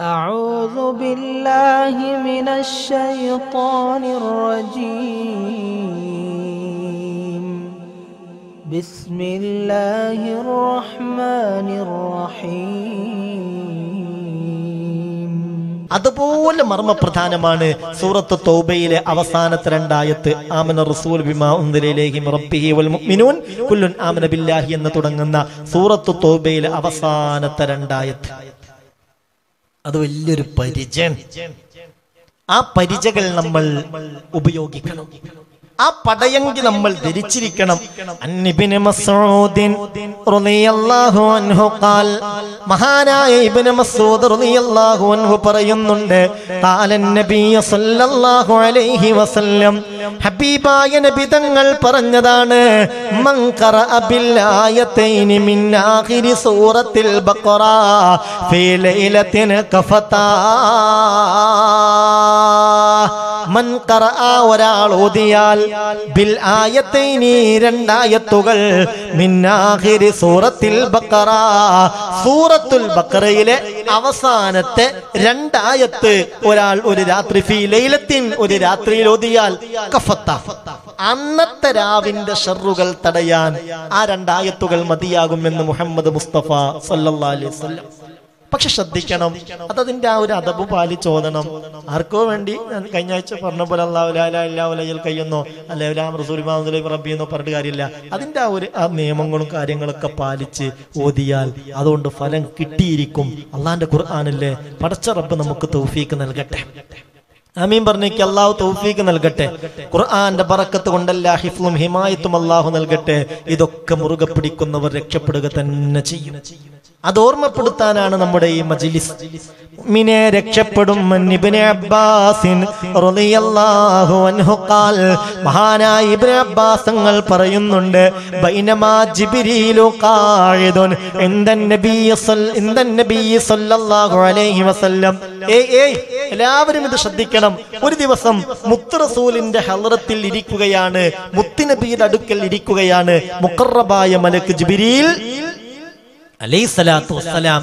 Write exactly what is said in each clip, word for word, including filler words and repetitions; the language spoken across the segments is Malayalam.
أعوذ بالله من الشيطان الرجيم بسم الله الرحمن الرحيم അതുപോലെ മർമ്മപ്രധാനമാണ് സൂറത്ത് തൗബയിലെ അവസാനത്തെ രണ്ടായത്ത് ആമന റസൂൽ ബിമാ ഉൻദിലൈഹി റബ്ബിഹി വൽ മുഅ്മിനൂൻ കുല്ലുൻ ആമന ബില്ലാഹി എന്ന് തുടങ്ങുന്ന സൂറത്ത് തൗബയിലെ അവസാനത്തെ രണ്ടായത്ത്. അത് വലിയൊരു പരിചയം. ആ പരിചകൾ നമ്മൾ ഉപയോഗിക്കണം. ആ പടയങ്കി നമ്മൾ ധരിച്ചിരിക്കണം. അന്നിബ്നു മസ്ഊദിൻ റളിയല്ലാഹു അൻഹു ഖാൽ മഹാനായ ഇബ്നു മസ്ഊദ് റളിയല്ലാഹു അൻഹു പറയുന്നുണ്ട്, ഖാലൻ നബിയ സല്ലല്ലാഹു അലൈഹി വസല്ലം ഹബീബായ നബി തങ്ങൾ പറഞ്ഞതാണ്, മൻ ഖറഅ ബിൽ ആയതൈനി മിൻ ആഖിരി സൂറത്തിൽ ബഖറ ഫീ ലൈലത്തിൻ കഫതാ. മൻ ഖറഅ ഒരാൾ ഓതിയാൽ ബിൽ ആയതൈനി രണ്ടായത്തുകൾ മിൻ ആഖിരി സൂറത്തിൽ ബഖറ സൂറത്തുൽ ബഖറയിലെ അവസാനത്തെ രണ്ടായത്ത് ഒരാൾ ഒരു രാത്രി ഫീ ലൈലത്തിൻ ഒരു രാത്രിയിൽ ഓതിയാൽ കഫത്ത അന്നത്തെ രാവിന്റെ ഷർറുകൾ തടയാൻ ആ രണ്ടായത്തുകൾ മതിയാകുമെന്ന് മുഹമ്മദ് മുസ്തഫ സല്ലല്ലാഹു അലൈഹി വസല്ലം. പക്ഷെ ശ്രദ്ധിക്കണം, അതതിന്റെ ആ ഒരു അദബ് പാലിച്ചോദണം. ആർക്കോ വേണ്ടി കഴിഞ്ഞ ആഴ്ച പറഞ്ഞ പോലെ അല്ലാഹുലായിൽ കയ്യുന്നോ അല്ലെ റബ്ബിയെന്നോ പറഞ്ഞിട്ട് കാര്യമില്ല. അതിന്റെ ആ ഒരു ആ നിയമങ്ങളും കാര്യങ്ങളൊക്കെ പാലിച്ച് ഓതിയാൽ അതുകൊണ്ട് ഫലം കിട്ടിയിരിക്കും. അള്ളാന്റെ ഖുർആനല്ലേ, പടച്ച റബ്ബ് നമുക്ക് തൗഫീക്ക് നൽകട്ടെ. ആമീൻ പറഞ്ഞേക്ക്. അള്ളാഹു തൗഫീഖ് നൽകട്ടെ. ഖുർആന്റെ ബറക്കത്ത് കൊണ്ടല്ല ഹിഫ്ലും ഹിമായത്തും അള്ളാഹു നൽകട്ടെ. ഇതൊക്കെ മുറുകെ പിടിക്കുന്നവർ രക്ഷപ്പെടുക തന്നെ ചെയ്യും. അത് ഓർമ്മപ്പെടുത്താനാണ് നമ്മുടെ ഈ മജ്ലിസ്. മിനെ രക്ഷപ്പെടും. ഇബ്നു അബ്ബാസിൻ റളിയല്ലാഹു അൻഹു ഖാൽ മഹാനായ ഇബ്നു അബ്ബാസ് തങ്ങൾ പറയുന്നുണ്ട്, ബൈനമാ ജിബ്രീലു ഖാഇദുൻ ഇൻദൻ നബിയ സല്ല ഇൻദൻ നബിയ സല്ലല്ലാഹു അലൈഹി വസല്ലം. ഏയ് ഏയ് എല്ലാവരും ഇത് ശ്രദ്ധിക്കണം. ഒരു ദിവസം മുത്ത് റസൂലിന്റെ ഹളറത്തിൽ ഇരിക്കുകയാണ്, മുത്ത് നബിയുടെ അടുക്കൽ ഇരിക്കുകയാണ് മുഖറബായ മലക്ക് ജിബ്രീൽ അലൈഹി സ്വലാത്തു വസ്സലാം.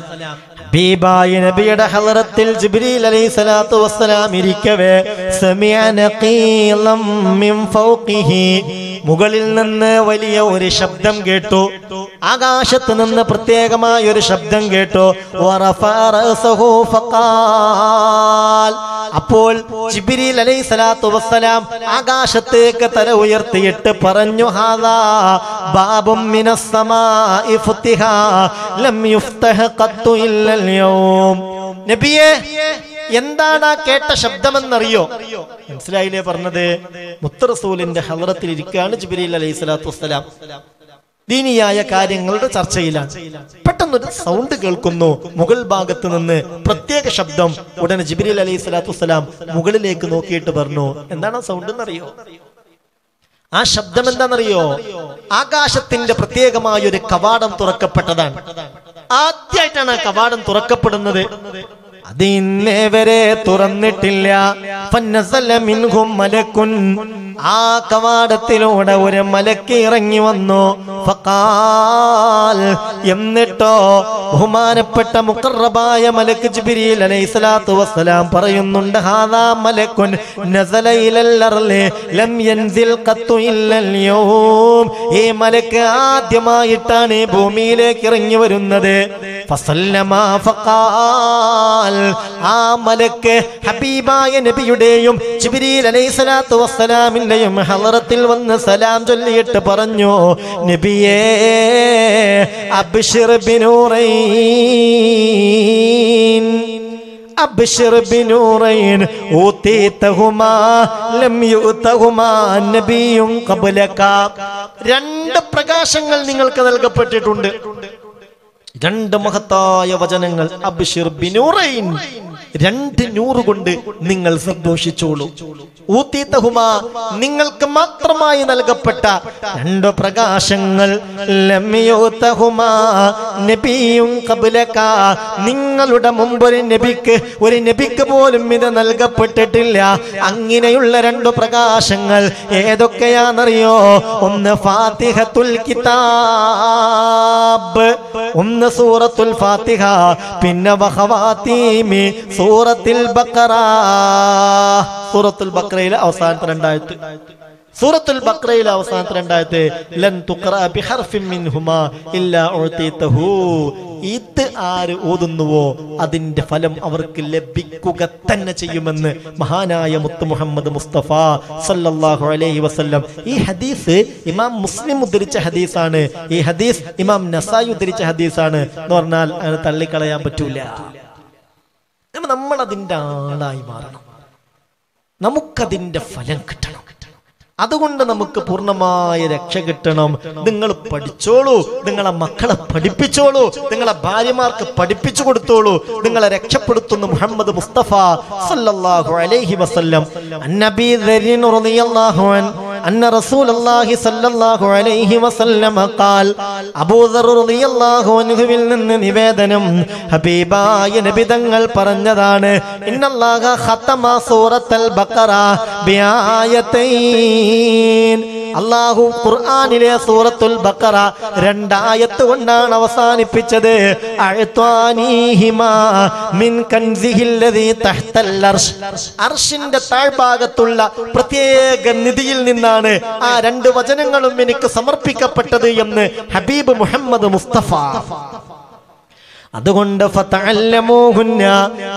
ഹബീബായ നബിയുടെ ഹളറത്തിൽ ജിബ്രീൽ അലൈഹി സ്വലാത്തു വസ്സലാം ഇരിക്കവേ സമീഅ നഖീലം മിൻ ഫൗഖിഹി മുകളിൽ നിന്ന് വലിയ ഒരു ശബ്ദം കേട്ടു. ആകാശത്ത് നിന്ന് പ്രത്യേകമായ ഒരു ശബ്ദം കേട്ടു. വറഫഅ റഅസഹു ഫഖാൽ. അപ്പോൾ ജിബ്രീൽ അലൈഹി സ്വലാത്തു വസ്സലാം ആകാശത്തേക്ക് തല ഉയർത്തിയിട്ട് പറഞ്ഞു, ഹാദാ ബാബും മിനസ് സമാഇ ഫുതിഹ ലം യുഫ്തഹ ഖത്തു ഇല്ലൽ യൗം. നബിയേ, എന്താണ് ആ കേട്ട ശബ്ദമെന്നറിയോ? മനസ്സിലായില്ലേ പറഞ്ഞത്? മുത്ത് റസൂലിന്റെ ഹളറത്തിൽ ഇരിക്കുകയാണ് ജിബ്രീൽ അലൈഹി സ്വലാത്തു വസ്സലാം. ദീനിയായ കാര്യങ്ങളുടെ ചർച്ചയിലാണ്. പെട്ടെന്നൊരു സൗണ്ട് കേൾക്കുന്നു മുഗൾ ഭാഗത്ത് നിന്ന്, പ്രത്യേക ശബ്ദം. ഉടനെ ജിബ്രീൽ അലൈഹി സ്വലാത്തു വസ്സലാം മുകളിലേക്ക് നോക്കിയിട്ട് പറഞ്ഞു, എന്താണ് ആ സൗണ്ട് എന്നറിയോ? ആ ശബ്ദം എന്താണെന്നറിയോ? ആകാശത്തിന്റെ പ്രത്യേകമായ ഒരു കവാടം തുറക്കപ്പെട്ടതാണ്. ആദ്യമായിട്ടാണ് ആ കവാടം തുറക്കപ്പെടുന്നത്. അത് ഇന്നേ വരെ തുറന്നിട്ടില്ല. ആ കവാടത്തിലൂടെ ഒരു മലക്ക് ഇറങ്ങി വന്നു. ഫഖാൽ, എന്നിട്ടോ ബഹുമാനപ്പെട്ട മുഖറബായ മലക്ക് ജിബ്രീൽ അലൈഹി സ്വലാത്തു വസ്സലാം പറയുന്നുണ്ട്, ഹാദാ മലക്കുൻ നസല ഇലൽ അർളി ലം യൻസിൽ ഖത്തു ഇല്ലൽ യൗം. ഈ മലക്ക് ആദ്യമായിട്ടാണ് ഭൂമിയിലേക്ക് ഇറങ്ങി വരുന്നത്. ഫസല്ലമ ഫഖാൽ. ആ മലക്ക് ഹബീബായ നബിയുടെയും ജിബ്രീൽ അലൈഹി സ്വലാത്തു വസ്സലാം ഹളറത്തിൽ വന്ന് സലാം ചൊല്ലിയിട്ട് പറഞ്ഞു, നബിയേ അബ്ശിർ ബിനൂറൈൻ അബ്ശിർ ബിനൂറൈൻ ഊതീതഹുമാ ലം യുതഹുമാ നബിയും ഖബ്ലക. രണ്ട് പ്രകാശങ്ങൾ നിങ്ങൾക്ക് നൽകപ്പെട്ടിട്ടുണ്ട്. രണ്ട് മഹത്തായ വചനങ്ങൾ. അബ്ശിർ ബിനൂറൈൻ രണ്ട് നൂറ് കൊണ്ട് നിങ്ങൾ സന്തോഷിച്ചോളൂ. ഊതീതഹുമാ നിങ്ങൾക്ക് മാത്രമായി നൽകപ്പെട്ട രണ്ട് പ്രകാശങ്ങൾ ലം യൂതഹുമാ നബിയും ഖബ്ലക നിങ്ങളുടെ മുമ്പ് ഒരു നബിക്ക് ഒരു നബിക്ക് പോലും ഇത് നൽകപ്പെട്ടിട്ടില്ല. അങ്ങനെയുള്ള രണ്ട് പ്രകാശങ്ങൾ ഏതൊക്കെയാണെന്നറിയോ? ഒന്ന് ഫാത്തിഹത്തുൽ കിതാബ്, ഒന്ന് സൂറത്തുൽ ഫാത്തിഹ, പിന്നെ വഖവാതീമി സൂറത്തുൽ ബഖറ. സൂറത്തുൽ ബഖറയിലെ അവസാനത്തെ രണ്ടായത്ത്, സൂറത്തുൽ ബഖറയിലെ അവസാനത്തെ രണ്ടായത്ത് ലൻ തുഖറഅ ബിഹർഫിൻ മിൻഹുമാ ഇല്ലാ ഉതീതഹു. ഇത് ആര് ഓതുന്നുവോ അതിന്റെ ഫലം അവർക്ക് ലഭിക്കുക തന്നെ ചെയ്യുമെന്ന് മഹാനായ മുത്ത് മുഹമ്മദ് മുസ്തഫ സല്ലല്ലാഹു അലൈഹി വസല്ലം. ഈ ഹദീസ് ഇമാം മുസ്ലിം ഉദ്ധരിച്ച ഹദീസാണ്, ഈ ഹദീസ് ഇമാം നസായി ഉദ്ധരിച്ച ഹദീസാണ് എന്ന് പറഞ്ഞാൽ അത് തള്ളിക്കളയാൻ പറ്റൂല. നമ്മൾ അതിന്റെ ആളായി മാറണം, നമുക്കതിന്റെ ഫലം കിട്ടണം, അതുകൊണ്ട് നമുക്ക് പൂർണ്ണമായ രക്ഷ കിട്ടണം. നിങ്ങൾ പഠിച്ചോളൂ, നിങ്ങളെ മക്കളെ പഠിപ്പിച്ചോളൂ, നിങ്ങളെ ഭാര്യമാർക്ക് പഠിപ്പിച്ചു കൊടുത്തോളൂ. നിങ്ങളെ രക്ഷപ്പെടുത്തുന്ന മുഹമ്മദ് മുസ്തഫ സല്ലല്ലാഹു അലൈഹി വസല്ലം. അന്നബി ദരിൻ റളിയല്ലാഹു അൻ അന്ന റസൂലുള്ളാഹി സല്ലല്ലാഹു അലൈഹി വസല്ലമ ഖാൽ. അബൂ ദർ റളിയല്ലാഹു അൻഹുവിൽ നിന്ന് നിവേദനം, ഹബീബായ നബി തങ്ങൾ പറഞ്ഞതാണ്, ഇന്നല്ലാഹ ഖതമ സൂറത്തുൽ ബഖറ ബിആയതൈൻ. അല്ലാഹു ഖുർആനിലെ സൂറത്തുൽ ബഖറ രണ്ടായത്ത് കൊണ്ടാണ് അവസാനിപ്പിച്ചത്. അഅ്താനിഹിമാ മിൻ കൻസിഹില്ലദീ തഹ്തൽ അർശ്, അർശിന്റെ താഴ്ഭാഗത്തുള്ള പ്രത്യേക നിധിയിൽ നിന്നാണ് ആ രണ്ട് വചനങ്ങളും എനിക്ക് സമർപ്പിക്കപ്പെട്ടത് എന്ന് ഹബീബ് മുഹമ്മദ് മുസ്തഫ. അതുകൊണ്ട് ഫതഅല്ലമൂഹുന്ന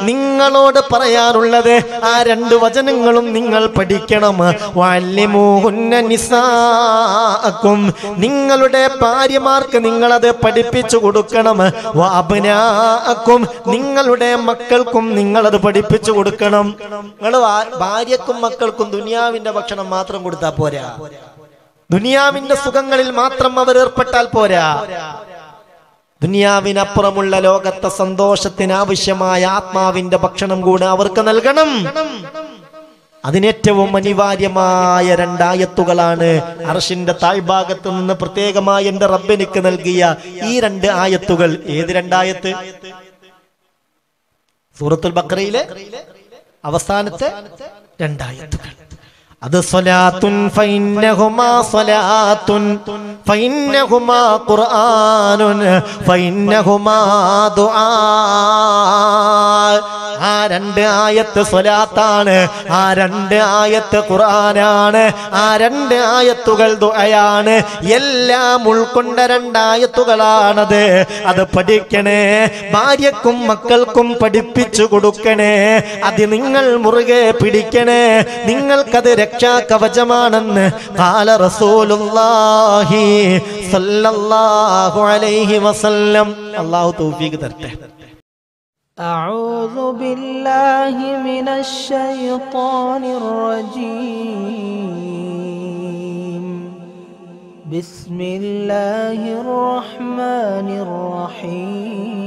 നിങ്ങളോട് പറയാനുള്ളത് ആ രണ്ട് വചനങ്ങളും നിങ്ങൾ പഠിക്കണം. വഅല്ലിമൂഹുന്ന നിസാഅക്കും നിങ്ങളുടെ ഭാര്യമാർക്ക് നിങ്ങളത് പഠിപ്പിച്ചു കൊടുക്കണം. വഅബ്നാഅക്കും നിങ്ങളുടെ മക്കൾക്കും നിങ്ങളത് പഠിപ്പിച്ചു കൊടുക്കണം. നിങ്ങൾ ഭാര്യക്കും മക്കൾക്കും ദുനിയാവിന്റെ ഭക്ഷണം മാത്രം കൊടുത്താൽ പോരാ, ദുനിയാവിന്റെ സുഖങ്ങളിൽ മാത്രം അവർ ഏർപ്പെട്ടാൽ പോരാ. ദുനിയാവിനപ്പുറമുള്ള ലോകത്തെ സന്തോഷത്തിനാവശ്യമായ ആത്മാവിന്റെ ഭക്ഷണം കൂടെ അവർക്ക് നൽകണം. അതിനേറ്റവും അനിവാര്യമായ രണ്ടായത്തുകളാണ് അർശിന്റെ താഴ്ഭാഗത്ത് നിന്ന് പ്രത്യേകമായി എന്റെ റബ്ബിനിക്ക് നൽകിയ ഈ രണ്ട് ആയത്തുകൾ. ഏത് രണ്ടായത്ത്? സൂറത്തുൽ ബഖറയിലെ അവസാനത്തെ രണ്ടായത്തുകൾ. അത് സ്വലാത്തുൻ ഫൈന്നഹുമാ സ്വലാത്തുൻ ഫൈന്നഹുമാ ഖുർആനുൻ ഫൈന്നഹുമാ ദുആ. ആ രണ്ട് ആയത്ത് സ്വലാത്താണ്, ആ രണ്ട് ആയത്ത് ഖുർആനാണ്, ആ രണ്ട് ആയത്തുകൾ ദുആയാണ്. എല്ലാം ഉൾക്കൊണ്ട രണ്ടായത്തുകളാണത്. അത് പഠിക്കണേ, ഭാര്യക്കും മക്കൾക്കും പഠിപ്പിച്ചു കൊടുക്കണേ, അത് നിങ്ങൾ മുറുകെ പിടിക്കണേ, നിങ്ങൾക്കത് കവചമാണെന്ന് ഖാല റസൂലുള്ളാഹി സല്ലല്ലാഹു അലൈഹി വസല്ലം. അല്ലാഹു തൗഫീഖ് തരട്ടെ. അഊദു ബില്ലാഹി മിനശ് ശൈത്വാനിർ റജീം. ബിസ്മില്ലാഹിർ റഹ്മാനിർ റഹീം.